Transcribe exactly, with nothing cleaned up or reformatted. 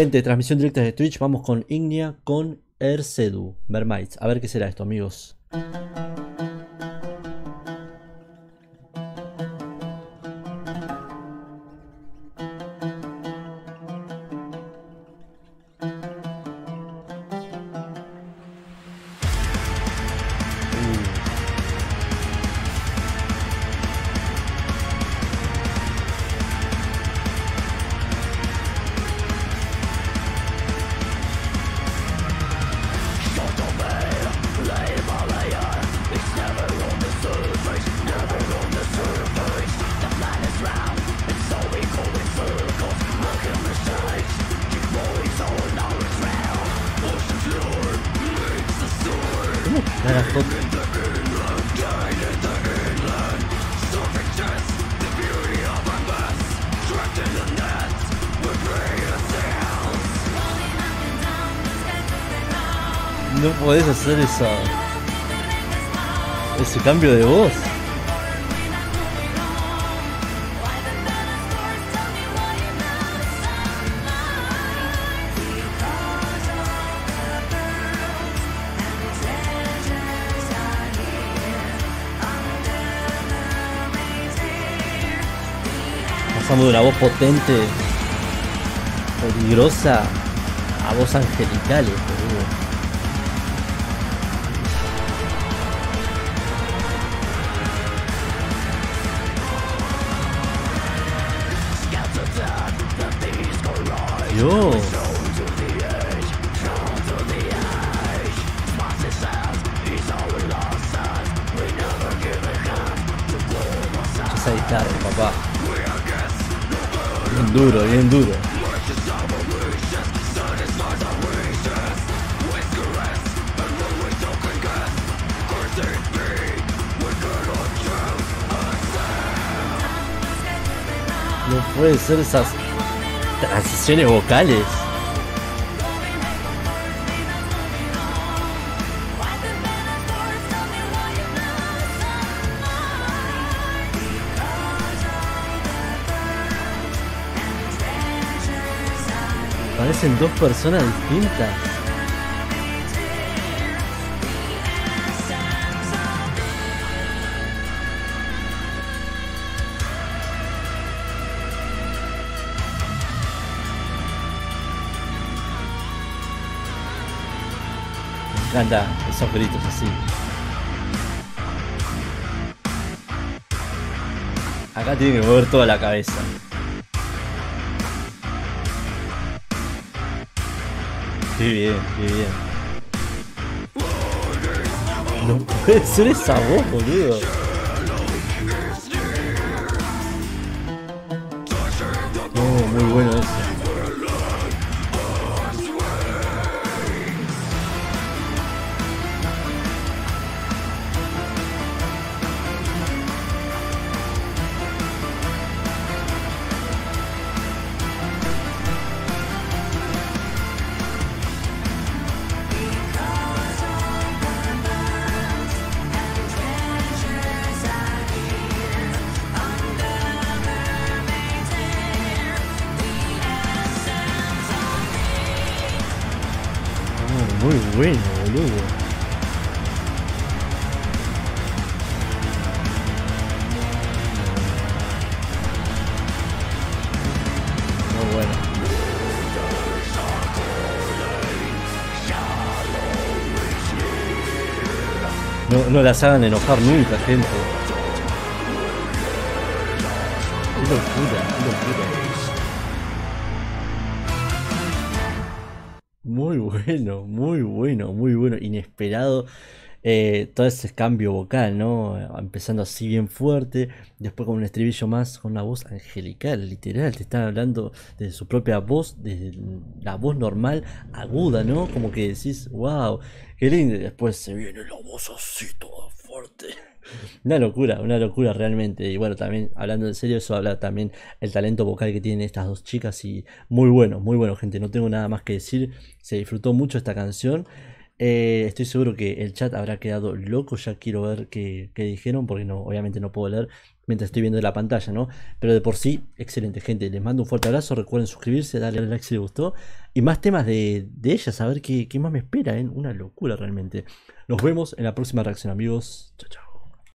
Gente, transmisión directa de Twitch, vamos con Ignea con Ercedu Mermaids. A ver qué será esto, amigos. No podés hacer esa, ese cambio de voz. Pasamos de una voz potente, peligrosa, a voz angelical, boludo. Dios. Esa guitarra, papá. Bien duro, bien duro. No puede ser esas transiciones vocales. Parecen dos personas distintas. Me encantan esos gritos así. Acá tiene que mover toda la cabeza. Qué bien, qué bien. No puede ser esa voz, boludo. Oh, muy bueno eso. Muy bueno, boludo. Muy bueno. No, no las hagan enojar nunca, gente. Qué locura, qué locura. Muy bueno, muy bueno, muy bueno, inesperado eh, todo ese cambio vocal, ¿no? Empezando así bien fuerte, después con un estribillo más, con una voz angelical, literal, te están hablando de su propia voz, de la voz normal, aguda, ¿no? Como que decís, wow, qué lindo, y después se viene la voz así toda fuerte. Una locura, una locura realmente. Y bueno, también hablando en serio, eso habla también el talento vocal que tienen estas dos chicas. Y muy bueno, muy bueno, gente. No tengo nada más que decir. Se disfrutó mucho esta canción. Eh, estoy seguro que el chat habrá quedado loco. Ya quiero ver qué, qué dijeron, porque no, obviamente no puedo leer mientras estoy viendo la pantalla, ¿no? Pero de por sí, excelente, gente. Les mando un fuerte abrazo. Recuerden suscribirse, darle al like si les gustó. Y más temas de, de ellas, a ver qué, qué más me espera, ¿eh? Una locura realmente. Nos vemos en la próxima reacción, amigos. Chao, chao.